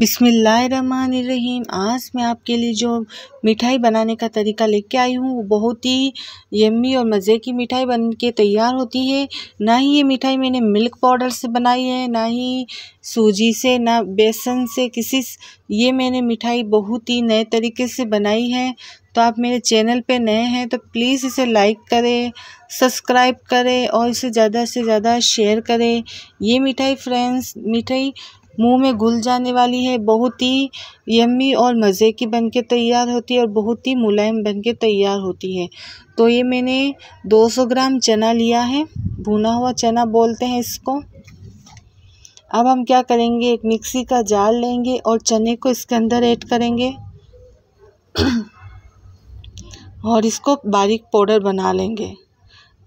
बिस्मिल्लाहिर्रहमानिर्रहीम। आज मैं आपके लिए जो मिठाई बनाने का तरीका लेके आई हूँ वो बहुत ही यम्मी और मज़े की मिठाई बन के तैयार होती है। ना ही ये मिठाई मैंने मिल्क पाउडर से बनाई है, ना ही सूजी से, ना बेसन से, ये मैंने मिठाई बहुत ही नए तरीके से बनाई है। तो आप मेरे चैनल पे नए हैं तो प्लीज़ इसे लाइक करें, सब्सक्राइब करें और इसे ज़्यादा से ज़्यादा शेयर करें। ये मिठाई फ्रेंड्स मुंह में घुल जाने वाली है, बहुत ही यम्मी और मज़े की बनके तैयार होती है और बहुत ही मुलायम बनके तैयार होती है। तो ये मैंने 200 ग्राम चना लिया है, भुना हुआ चना बोलते हैं इसको। अब हम क्या करेंगे, एक मिक्सी का जार लेंगे और चने को इसके अंदर ऐड करेंगे और इसको बारीक पाउडर बना लेंगे।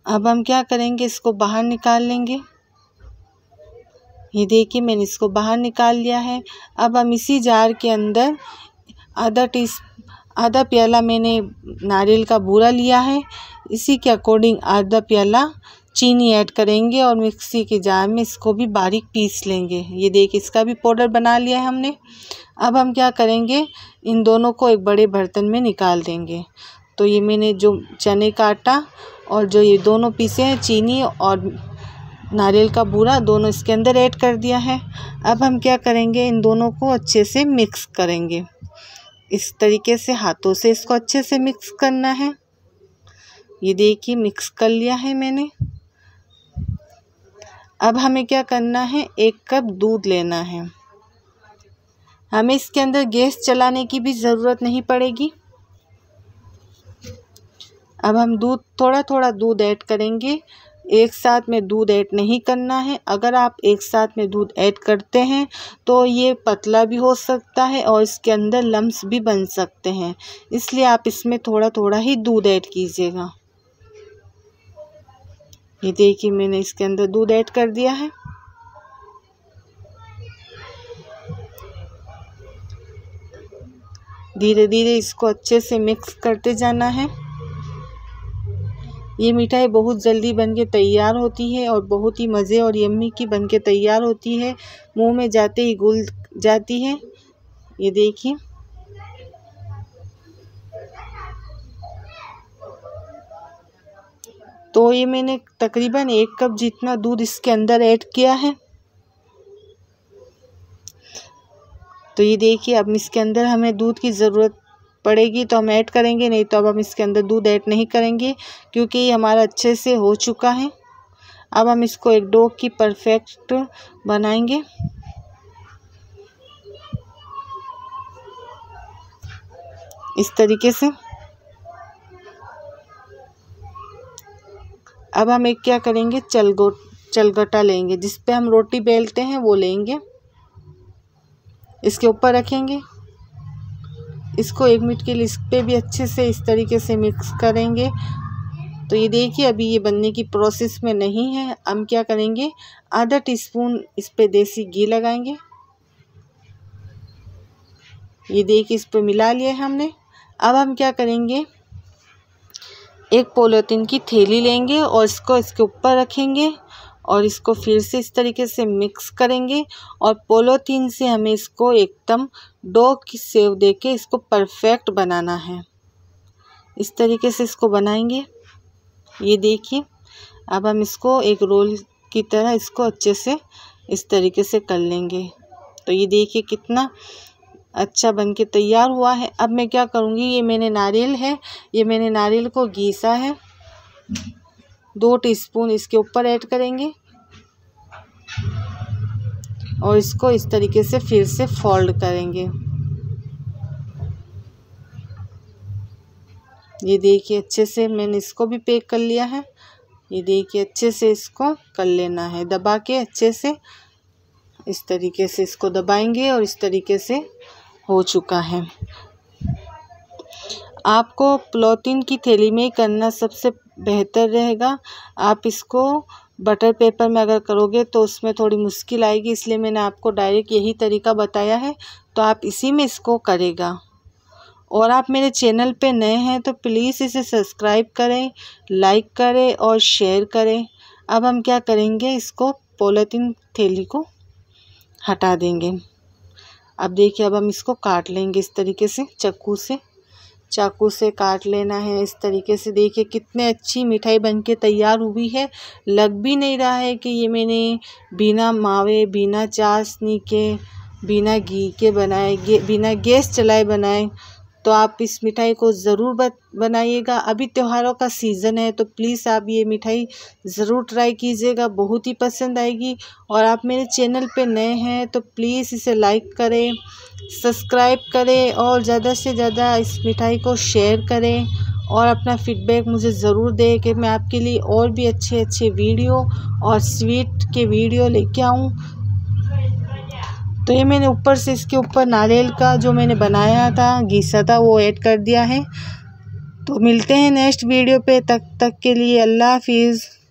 अब हम क्या करेंगे, इसको बाहर निकाल लेंगे। ये देखिए मैंने इसको बाहर निकाल लिया है। अब हम इसी जार के अंदर आधा प्याला मैंने नारियल का बूरा लिया है, इसी के अकॉर्डिंग आधा प्याला चीनी ऐड करेंगे और मिक्सी के जार में इसको भी बारीक पीस लेंगे। ये देखिए इसका भी पाउडर बना लिया है हमने। अब हम क्या करेंगे, इन दोनों को एक बड़े बर्तन में निकाल देंगे। तो ये मैंने जो चने का आटा और जो ये दोनों पीसे हैं, चीनी और नारियल का बूरा, दोनों इसके अंदर ऐड कर दिया है। अब हम क्या करेंगे, इन दोनों को अच्छे से मिक्स करेंगे। इस तरीके से हाथों से इसको अच्छे से मिक्स करना है। ये देखिए मिक्स कर लिया है मैंने। अब हमें क्या करना है, 1 कप दूध लेना है। हमें इसके अंदर गैस चलाने की भी ज़रूरत नहीं पड़ेगी। अब हम थोड़ा थोड़ा दूध ऐड करेंगे, एक साथ में दूध ऐड नहीं करना है। अगर आप एक साथ में दूध ऐड करते हैं तो ये पतला भी हो सकता है और इसके अंदर लम्स भी बन सकते हैं, इसलिए आप इसमें थोड़ा थोड़ा ही दूध ऐड कीजिएगा। ये देखिए मैंने इसके अंदर दूध ऐड कर दिया है। धीरे धीरे इसको अच्छे से मिक्स करते जाना है। ये मिठाई बहुत जल्दी बनके तैयार होती है और बहुत ही मज़े और यम्मी की बनके तैयार होती है, मुंह में जाते ही घुल जाती है। ये देखिए तो ये मैंने तकरीबन 1 कप जितना दूध इसके अंदर ऐड किया है। तो ये देखिए अब इसके अंदर हमें दूध की ज़रूरत पड़ेगी तो हम ऐड करेंगे, नहीं तो अब हम इसके अंदर दूध ऐड नहीं करेंगे क्योंकि ये हमारा अच्छे से हो चुका है। अब हम इसको एक डो की परफेक्ट बनाएंगे। इस तरीके से अब हम एक क्या करेंगे, चलगटा लेंगे, जिस पे हम रोटी बेलते हैं वो लेंगे, इसके ऊपर रखेंगे। इसको 1 मिनट के लिए इस पे भी अच्छे से इस तरीके से मिक्स करेंगे। तो ये देखिए अभी ये बनने की प्रोसेस में नहीं है। हम क्या करेंगे, आधा टीस्पून इस पे देसी घी लगाएंगे। ये देखिए इस पे मिला लिया है हमने। अब हम क्या करेंगे, एक पॉलीथिन की थैली लेंगे और इसको इसके ऊपर रखेंगे और इसको फिर से इस तरीके से मिक्स करेंगे और पॉलीथिन से हमें इसको एकदम डो की शेप देके इसको परफेक्ट बनाना है। इस तरीके से इसको बनाएंगे। ये देखिए अब हम इसको एक रोल की तरह इसको अच्छे से इस तरीके से कर लेंगे। तो ये देखिए कितना अच्छा बनके तैयार हुआ है। अब मैं क्या करूँगी, ये मैंने नारियल है, ये मैंने नारियल को घिसा है, 2 टीस्पून इसके ऊपर ऐड करेंगे और इसको इस तरीके से फिर से फोल्ड करेंगे। ये देखिए अच्छे से मैंने इसको भी पैक कर लिया है। ये देखिए अच्छे से इसको कर लेना है, दबा के अच्छे से इस तरीके से इसको दबाएंगे और इस तरीके से हो चुका है। आपको पॉलीथिन की थैली में ही करना सबसे बेहतर रहेगा। आप इसको बटर पेपर में अगर करोगे तो उसमें थोड़ी मुश्किल आएगी, इसलिए मैंने आपको डायरेक्ट यही तरीका बताया है। तो आप इसी में इसको करेगा। और आप मेरे चैनल पे नए हैं तो प्लीज़ इसे सब्सक्राइब करें, लाइक करें और शेयर करें। अब हम क्या करेंगे, इसको पॉलीथिन थैली को हटा देंगे। अब देखिए अब हम इसको काट लेंगे इस तरीके से, चाकू से काट लेना है इस तरीके से। देखिए कितने अच्छी मिठाई बनके तैयार हुई है। लग भी नहीं रहा है कि ये मैंने बिना मावे, बिना चाशनी के, बिना घी के बनाए, बिना गैस चलाए बनाए। तो आप इस मिठाई को ज़रूर बनाइएगा। अभी त्योहारों का सीज़न है तो प्लीज़ आप ये मिठाई ज़रूर ट्राई कीजिएगा, बहुत ही पसंद आएगी। और आप मेरे चैनल पे नए हैं तो प्लीज़ इसे लाइक करें, सब्सक्राइब करें और ज़्यादा से ज़्यादा इस मिठाई को शेयर करें और अपना फीडबैक मुझे ज़रूर दें कि मैं आपके लिए और भी अच्छे वीडियो और स्वीट के वीडियो लेके आऊँ। तो ये मैंने ऊपर से इसके ऊपर नारियल का जो मैंने बनाया था, घीसा था, वो ऐड कर दिया है। तो मिलते हैं नेक्स्ट वीडियो पे, तब तक के लिए अल्लाह हाफिज़।